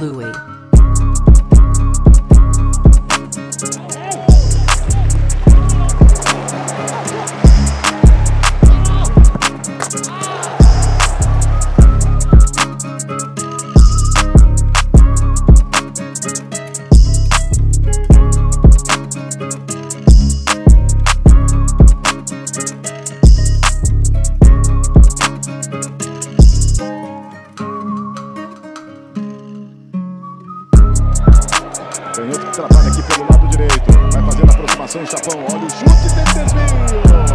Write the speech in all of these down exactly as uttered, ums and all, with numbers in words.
Louis. Canhoto que trabalha aqui pelo lado direito. Vai fazendo a aproximação, Chapão. Olha o chute, tem Louis.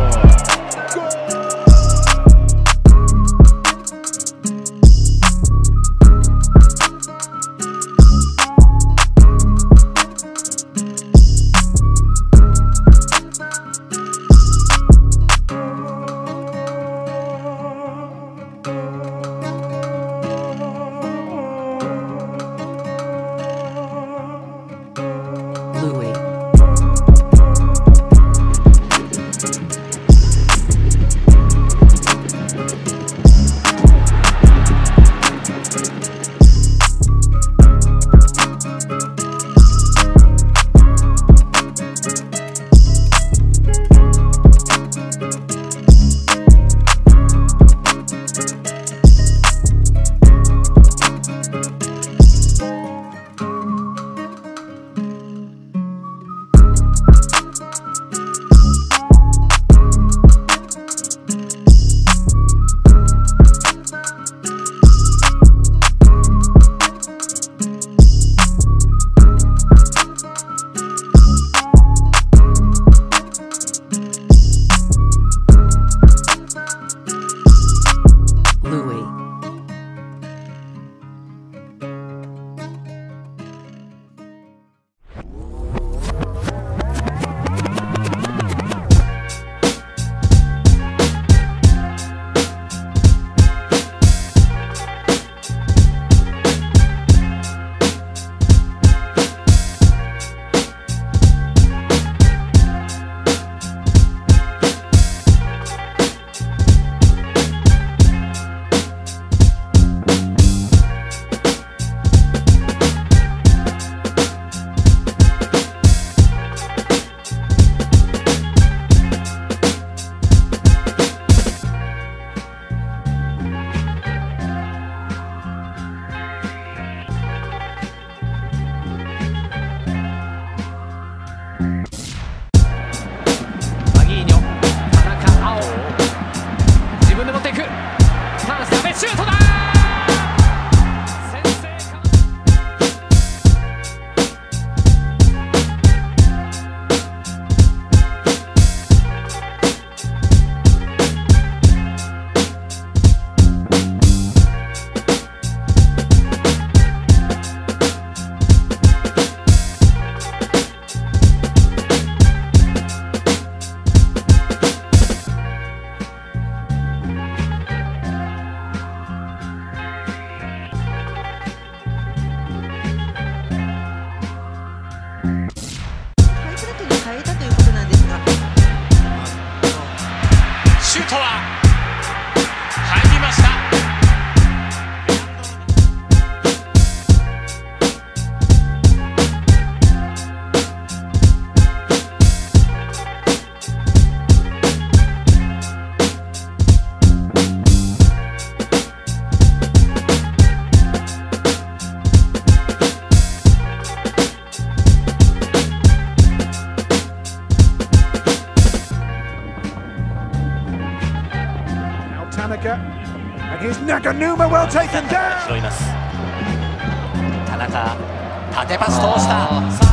And here's Naganuma, well taken down.